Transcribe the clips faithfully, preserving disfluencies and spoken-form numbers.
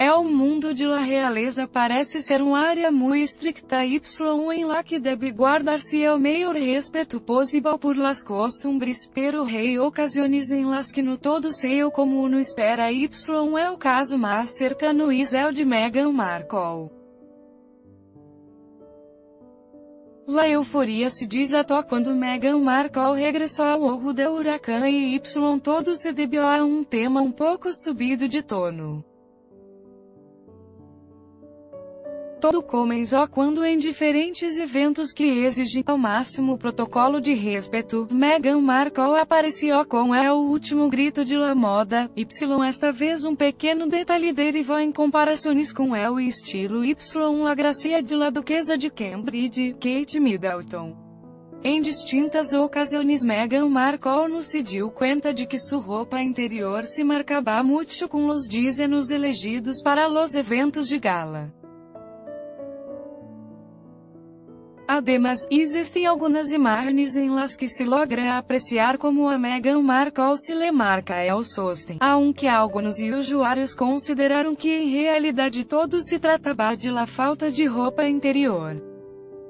É o mundo de La Realeza parece ser uma área muito estricta y em la que deve guardar-se o maior respeito possível por las costumbres, pero rei ocasiões em las que no todo se o comum espera y é o caso mais cercano e é o de Meghan Markle. La euforia se desatou quando Meghan Markle regressou ao ojo do huracão e y todo se debeu a um tema um pouco subido de tono. Todo comenzó quando em diferentes eventos que exigem ao máximo protocolo de respeito, Meghan Markle apareceu com é o último grito de la moda, y esta vez um pequeno detalhe derivou em comparações com é o estilo y la gracia de la duquesa de Cambridge, Kate Middleton. Em distintas ocasiões Meghan Markle nos se deu conta de que sua roupa interior se marcaba muito com los diseños elegidos para los eventos de gala. Además, existem algumas imagens em las que se logra apreciar como a Meghan Markle se le marca el sostén, aunque alguns usuários consideraram que em realidade todo se tratava de la falta de roupa interior.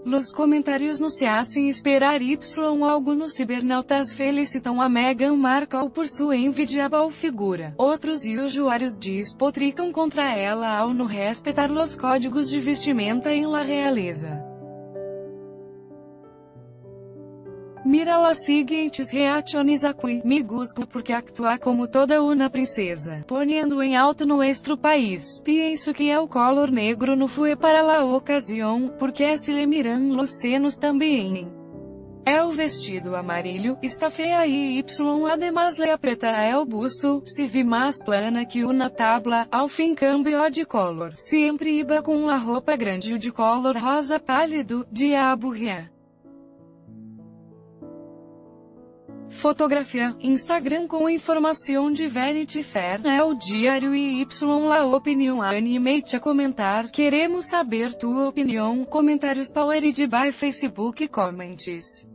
Los comentários nos se hacen esperar y alguns cibernautas felicitam a Meghan Markle por sua envidiável figura. Outros usuários despotricam contra ela ao não respeitar los códigos de vestimenta em La Realeza. Mira las siguientes reacciones aquí, me gusta porque actúa como toda una princesa, poniendo en alto nuestro país. Pienso que el color negro no fue para la ocasión, porque se le miran los senos también. El vestido amarillo está fea y y además le aprieta el busto, se vi más plana que una tabla, al fin cambio de color. Siempre iba con la ropa grande de color rosa pálido, diabo ya. Fotografia, Instagram com informação de Vanity Fair, é o diário e la opinião animate a comentar, queremos saber tua opinião, comentários powered by Facebook Comments.